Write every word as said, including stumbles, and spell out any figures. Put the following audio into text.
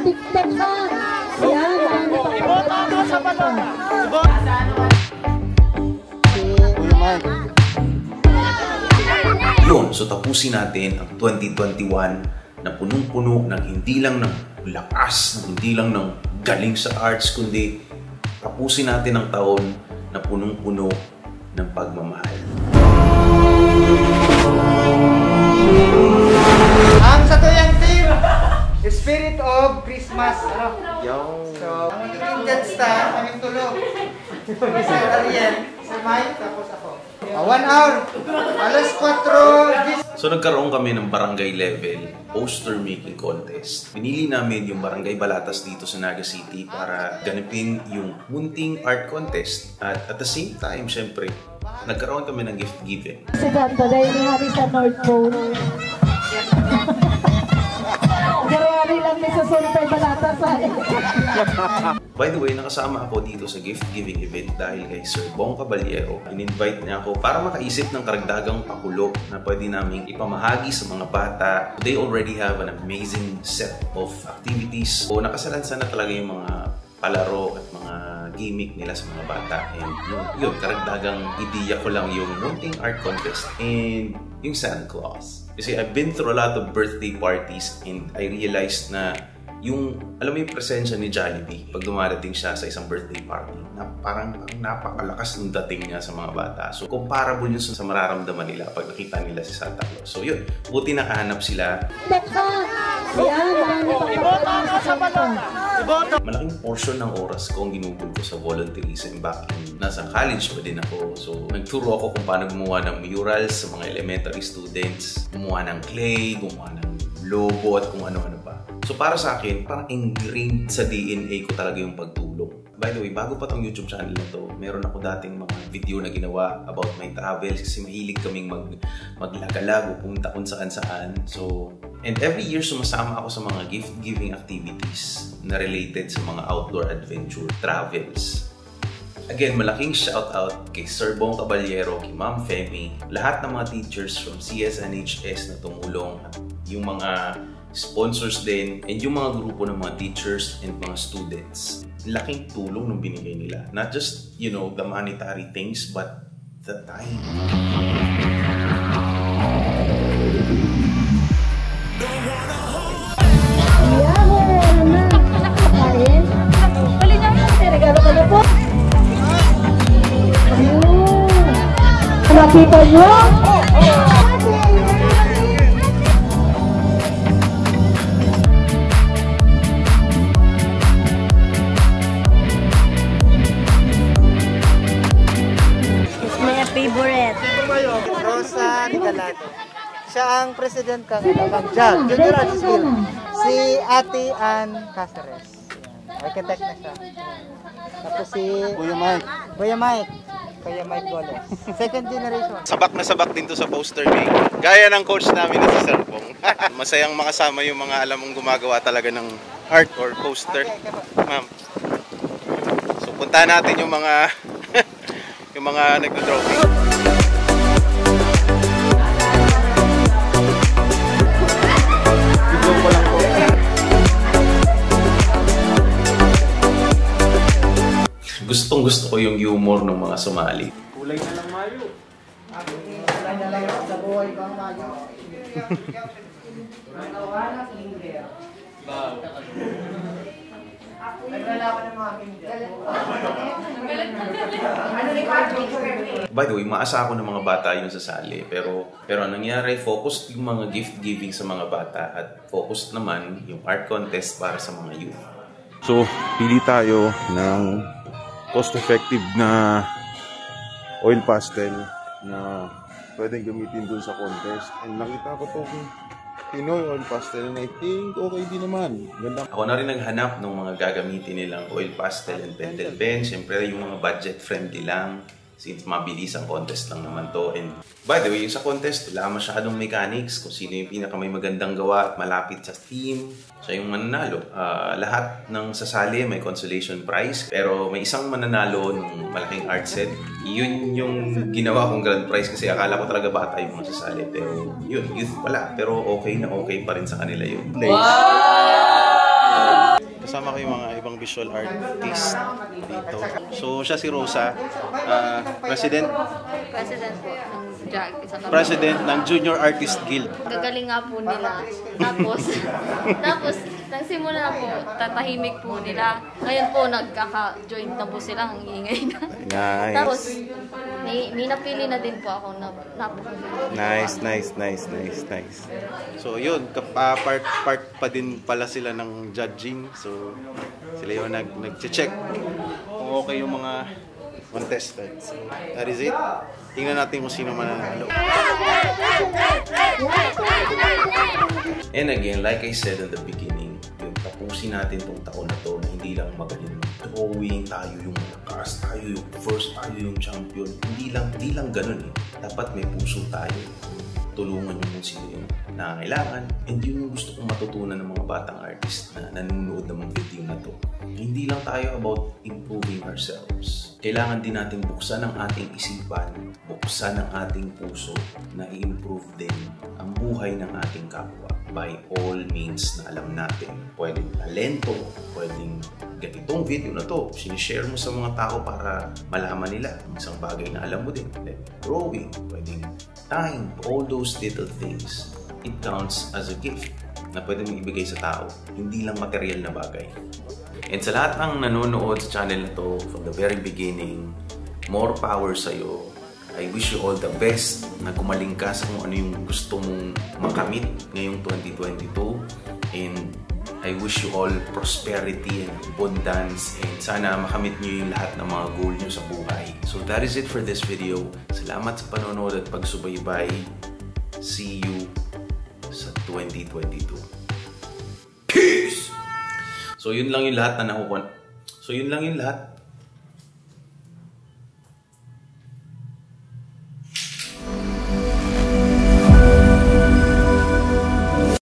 Yun, so tapusin natin ang twenty twenty-one na punong-puno ng hindi lang ng lakas, hindi lang ng galing sa arts, kundi tapusin natin ang taon na punong-puno ng pagmamahal. Ang satuyang team, the spirit of Christmas. Yo. So, ang magiging dance ta, aming tulog. Sir Ariel, Sir Mike, tapos ako. Uh, one hour, alas four. So nagkaroon kami ng barangay level poster making contest. Pinili namin yung barangay Balatas dito sa Naga City para ganapin yung munting art contest. At at the same time, syempre, nagkaroon kami ng gift giving. Sa Gandalay, may hari sa North Pole. By the way, nakasama ako dito sa gift-giving event dahil kay Sir Bong Caballero. In-invite niya ako para makaisip ng karagdagang pakulo na pwede naming ipamahagi sa mga bata. They already have an amazing set of activities. So, nakasalansan na talaga yung mga palaro at mga gimmick nila sa mga bata. And yun, yun karagdagang ideya ko lang yung mounting art contest and yung Santa Claus. Kasi I've been through a lot of birthday parties and I realized na yung, alam mo yung presensya ni Jollibee pag dumarating siya sa isang birthday party na parang napakalakas ng dating niya sa mga bata. So, comparable yun sa mararamdaman nila pag nakita nila si Santa Claus. So, yun. Buti nakahanap sila. Malaking portion ng oras ko ang ginugol ko sa volunteerism back in. Nasa college pa din ako. So, nagturo ako kung paano gumawa ng murals sa mga elementary students. Gumawa ng clay, gumawa ng logo at kung ano-ano pa. So para sa akin, parang ingrained sa D N A ko talaga yung pagtulong. By the way, bago pa tong YouTube channel na to, meron ako dating mga video na ginawa about my travels kasi mahilig kaming mag maglagalag o punta kung saan-saan. So, and every year sumasama ako sa mga gift-giving activities na related sa mga outdoor adventure travels. Again, malaking shoutout kay Sir Bong Caballero, kay Ma'am Femi, lahat ng mga teachers from C S N H S na tumulong, yung mga sponsors din, and yung mga grupo ng mga teachers and mga students. Laking tulong nung binigay nila. Not just, you know, the monetary things, but the time. Nakita nyo? It's my favorite. Rosa, Nicolad. Siya ang president ng J A G, Junior Artist Guild. Si Ati Ann Casares. Architect na siya. Tapos si Kuya Mike. Kuya Mike. Kaya Mike Golez. Second generation. Sabak na sabak din to sa poster making. Gaya ng coach namin na si Sir Bong. Masayang makasama yung mga alam mong gumagawa talaga ng art or poster. Okay, okay, ma'am. So punta natin yung mga yung mga nagdo-drawing. Video ko lang po. Gustong gusto ko yung humor ng mga Somali. Kulay na lang mayo. Kulay na lang sa buhay pang mayo. By the way, maasa ako ng mga bata yung sasali. Pero, pero nangyari, focused yung mga gift-giving sa mga bata at focused naman yung art contest para sa mga youth. So, pili tayo ng cost-effective na oil pastel na pwedeng gamitin dun sa contest. And nakita ko to kung Pinoy oil pastel and I think okay din naman. Ganda. Ako na rin naghanap ng mga gagamitin nilang oil pastel and pendel pen. Siyempre yung mga budget-friendly lang since mabilis ang contest lang naman to. And by the way, yung sa contest, wala masyadong mechanics kung sino yung pinakamay magandang gawa at malapit sa team. Siya yung mananalo. Uh, lahat ng sasali may consolation prize. Pero may isang mananalo ng malaking art set. Yun yung ginawa kong grand prize kasi akala ko talaga bata yung mga sasali. Pero yun, youth pala. Pero okay na okay pa rin sa kanila yun. Nice. Wow! yung mga ibang visual artist dito. So, siya si Rosa, uh, president? President po. President ng Junior Artist Guild. Gagaling nga po nila. Tapos, tapos nagsimula po, tatahimik po nila. Ngayon po, nagkaka-joint na po sila, ang ingay na. Nice. Tapos, may, may napili na din po ako na napakagin. Nice, nice, nice, nice, nice. So yun, part, part pa din pala sila ng judging. So, sila yung nag, nag-check kung okay yung mga contestants. That is it. Tingnan natin kung sino mananalo. And again, like I said in the beginning, yung tapusin natin tong taon na to na hindi lang magaling mag-drawing, tayo yung nakaas, tayo yung first, tayo yung champion. Hindi lang, hindi lang ganun eh. Dapat may puso tayo. Tulungan nyo kung sino yung nakakailangan. And yun yung gusto kong matutunan ng mga batang artist na nanonood ng mga video na to. Hindi lang tayo about improving ourselves. Kailangan din natin buksan ang ating isipan, buksan ang ating puso na i-improve din ang buhay ng ating kapwa. By all means na alam natin, pwedeng talento, pwedeng ganitong video na to, sinishare mo sa mga tao para malaman nila isang bagay na alam mo din. Like drawing, pwedeng time, all those little things. It counts as a gift na pwede mong ibigay sa tao, hindi lang material na bagay. And sa lahat ng nanonood sa channel na to, from the very beginning, more power sa'yo. I wish you all the best, na gumaling ka sa kung ano yung gusto mong makamit ngayong twenty twenty-two. And I wish you all prosperity and abundance, and sana makamit nyo yung lahat ng mga goal nyo sa buhay. So that is it for this video. Salamat sa panonood at pagsubaybay. See you sa twenty twenty-two. Peace! So yun lang yung lahat na nakukuha. So yun lang yung lahat.